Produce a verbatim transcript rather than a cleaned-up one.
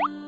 What?